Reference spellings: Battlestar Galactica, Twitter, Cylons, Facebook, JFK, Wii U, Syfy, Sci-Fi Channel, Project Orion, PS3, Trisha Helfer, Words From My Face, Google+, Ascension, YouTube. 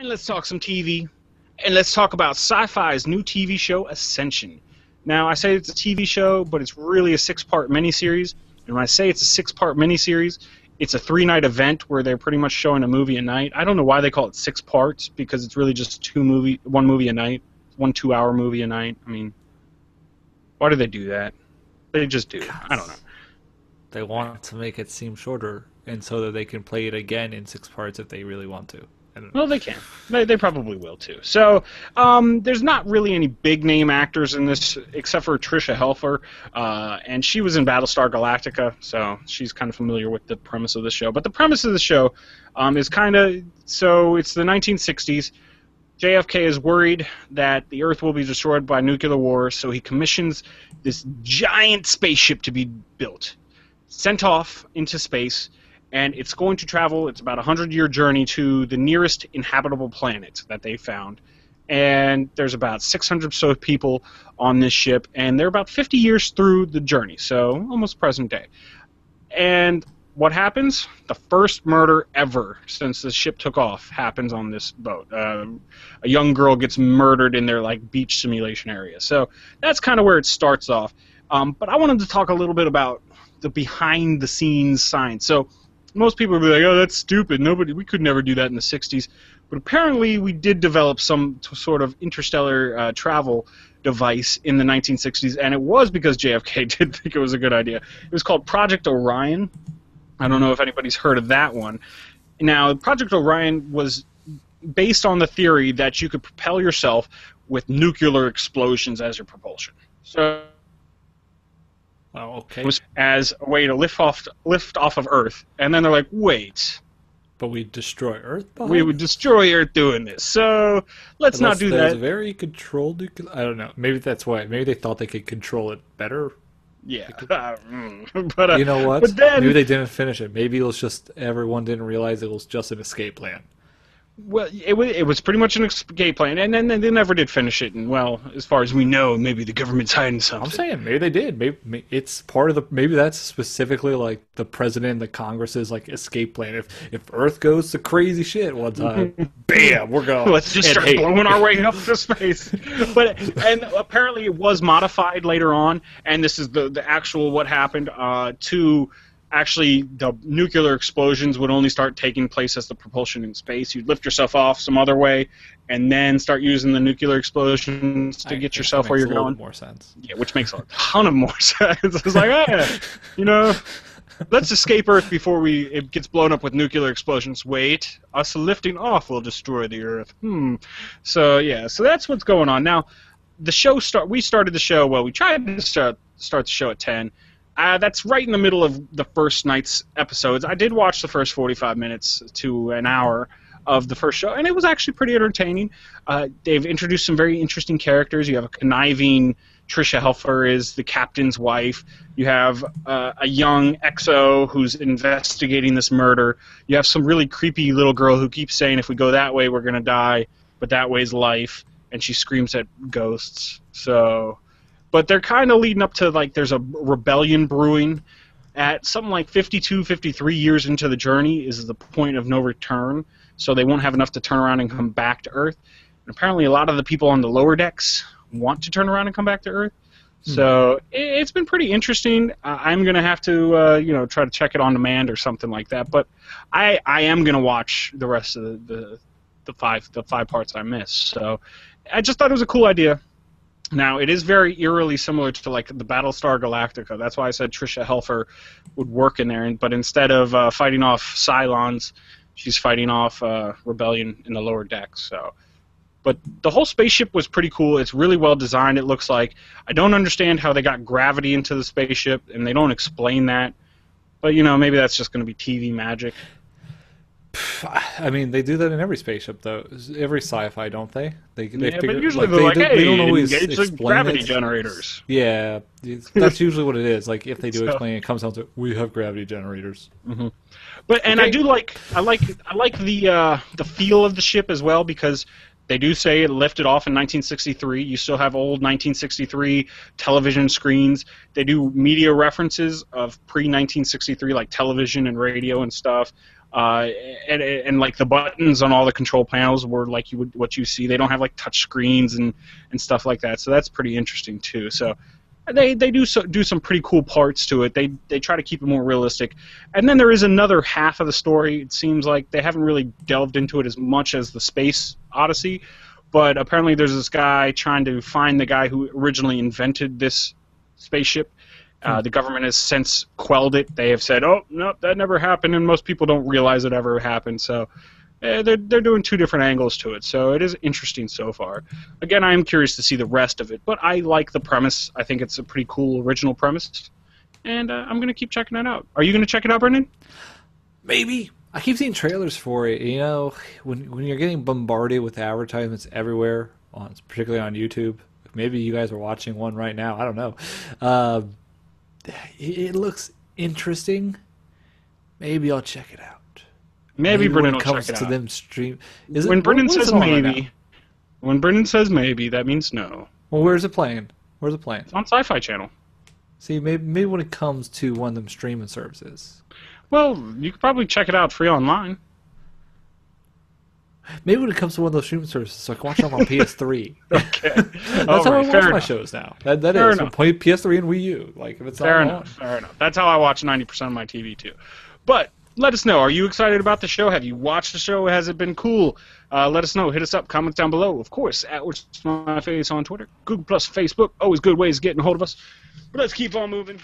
And let's talk some TV. And let's talk about Sci-Fi's new TV show, Ascension. Now, I say it's a TV show, but it's really a six-part miniseries. And when I say it's a six-part miniseries, it's a three-night event where they're pretty much showing a movie a night. I don't know why they call it six parts, because it's really just one movie a night, 1 two-hour movie a night. I mean, why do they do that? They just do. I don't know. They want to make it seem shorter, and so that they can play it again in six parts if they really want to. Well, they can. They probably will, too. So there's not really any big-name actors in this except for Trisha Helfer, and she was in Battlestar Galactica, so she's kind of familiar with the premise of the show. But the premise of the show is kind of, so it's the 1960s. JFK is worried that the Earth will be destroyed by nuclear war, so he commissions this giant spaceship to be built, sent off into space, and it's going to travel, it's about a 100-year journey to the nearest inhabitable planet that they found. And there's about 600 so people on this ship, and they're about 50 years through the journey, so almost present day. And what happens? The first murder ever since the ship took off happens on this boat. A young girl gets murdered in their like beach simulation area. So that's kind of where it starts off. But I wanted to talk a little bit about the behind-the-scenes science. So most people would be like, oh, that's stupid. Nobody, we could never do that in the 60s. But apparently we did develop some sort of interstellar travel device in the 1960s, and it was because JFK did think it was a good idea. It was called Project Orion. I don't know if anybody's heard of that one. Now, Project Orion was based on the theory that you could propel yourself with nuclear explosions as your propulsion. So oh, okay. It was as a way to lift off of Earth, and then they're like, wait, but we destroy Earth. We would destroy Earth doing this, so let's unless not do that. Very controlled. I don't know. Maybe that's why. Maybe they thought they could control it better. Yeah, but you know what? But then, maybe they didn't finish it. Maybe it was just everyone didn't realize it was just an escape plan. Well, it was pretty much an escape plan, and then they never did finish it. And well, as far as we know, maybe the government's hiding something. I'm saying maybe they did. Maybe it's part of the. Maybe that's specifically like the president and the Congress's like escape plan. If Earth goes to crazy shit one time, bam, we're going. Let's just start blowing our way up to space. But and apparently it was modified later on, and this is the actual what happened to. Actually, the nuclear explosions would only start taking place as the propulsion in space. You'd lift yourself off some other way, and then start using the nuclear explosions to get yourself where you're going. Makes a lot more sense. Yeah, which makes a ton of more sense. It's like, oh, yeah, you know, let's escape Earth before it gets blown up with nuclear explosions. Wait, us lifting off will destroy the Earth. So yeah, so that's what's going on now. The show We started the show. Well, we tried to start the show at 10. That's right in the middle of the first night's episodes. I did watch the first 45 minutes to an hour of the first show, and it was actually pretty entertaining. They've introduced some very interesting characters. You have a conniving Trisha Helfer is the captain's wife. You have a young exo who's investigating this murder. You have some really creepy little girl who keeps saying, if we go that way, we're going to die, but that way's life, and she screams at ghosts. So... But they're kind of leading up to, like, there's a rebellion brewing. At something like 52, 53 years into the journey is the point of no return, so they won't have enough to turn around and come back to Earth. And apparently a lot of the people on the lower decks want to turn around and come back to Earth. So it's been pretty interesting. I'm going to have to, you know, try to check it on demand or something like that. But I am going to watch the rest of the five parts I missed. So I just thought it was a cool idea. Now, it is very eerily similar to, like, the Battlestar Galactica. That's why I said Trisha Helfer would work in there. But instead of fighting off Cylons, she's fighting off rebellion in the lower decks. So. But the whole spaceship was pretty cool. It's really well designed, it looks like. I don't understand how they got gravity into the spaceship, and they don't explain that. But, you know, maybe that's just going to be TV magic. I mean, they do that in every spaceship, though. Every sci-fi, don't they? But usually like, they don't always explain gravity generators. Yeah, that's usually what it is. Like, if they do explain it, it comes down to we have gravity generators. But and okay. I like the feel of the ship as well, because they do say it lifted off in 1963. You still have old 1963 television screens. They do media references of pre-1963, like television and radio and stuff. And like the buttons on all the control panels were like you would what you see. They don't have like touch screens and stuff like that. So that's pretty interesting too. So they do some pretty cool parts to it. They try to keep it more realistic. And then there is another half of the story. It seems like they haven't really delved into it as much as the Space Odyssey, but apparently there's this guy trying to find the guy who originally invented this spaceship. The government has since quelled it. They have said, oh, no, that never happened, and most people don't realize it ever happened. So they're doing two different angles to it. So it is interesting so far. Again, I am curious to see the rest of it, but I like the premise. I think it's a pretty cool original premise, and I'm going to keep checking it out. Are you going to check it out, Brendan? Maybe. I keep seeing trailers for it. You know, when you're getting bombarded with advertisements everywhere, particularly on YouTube, maybe you guys are watching one right now. I don't know. It looks interesting. Maybe I'll check it out. Maybe Brendan will check it out. When Brendan says maybe, that means no. Well, where's it playing? It's on Sci-Fi Channel. See, maybe when it comes to one of them streaming services. Well, you could probably check it out free online. Maybe when it comes to one of those streaming services, so I can watch them on PS3. Okay, that's how I watch my shows now. That is play PS3 and Wii U. Like if it's fair enough, fair enough. That's how I watch 90% of my TV too. But let us know. Are you excited about the show? Have you watched the show? Has it been cool? Let us know. Hit us up. Comments down below. Of course, at Words From My Face on Twitter, Google Plus, Facebook. Always good ways of getting a hold of us. But let's keep on moving.